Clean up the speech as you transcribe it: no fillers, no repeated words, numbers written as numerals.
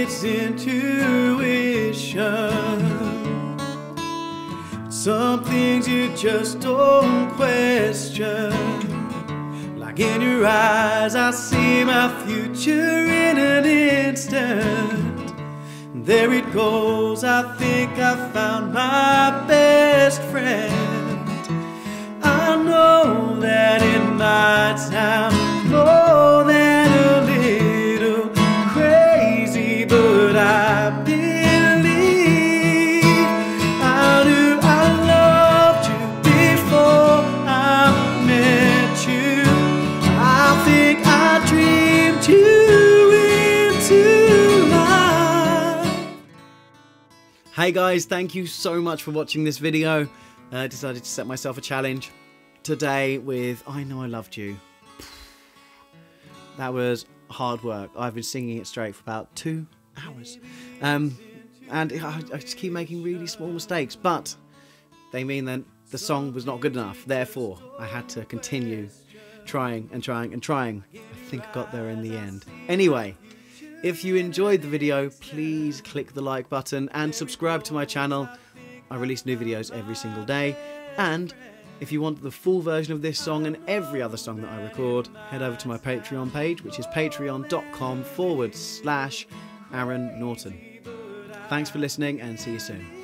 it's intuition. Some things you just don't question. Like in your eyes, I see my future in an instant. There it goes, I think I found my best friend. I know that in my time, more than a little crazy, but I believe I knew I loved you before I met you. I think I dreamed you into. Hey guys, thank you so much for watching this video. I decided to set myself a challenge today with I Know I Loved You. That was hard work. I've been singing it straight for about 2 hours. And I just keep making really small mistakes, but they mean that the song was not good enough. Therefore, I had to continue trying and trying and trying. I think I got there in the end. Anyway, if you enjoyed the video, please click the like button and subscribe to my channel. I release new videos every single day. And if you want the full version of this song and every other song that I record, head over to my Patreon page, which is patreon.com/Aaron Norton. Thanks for listening and see you soon.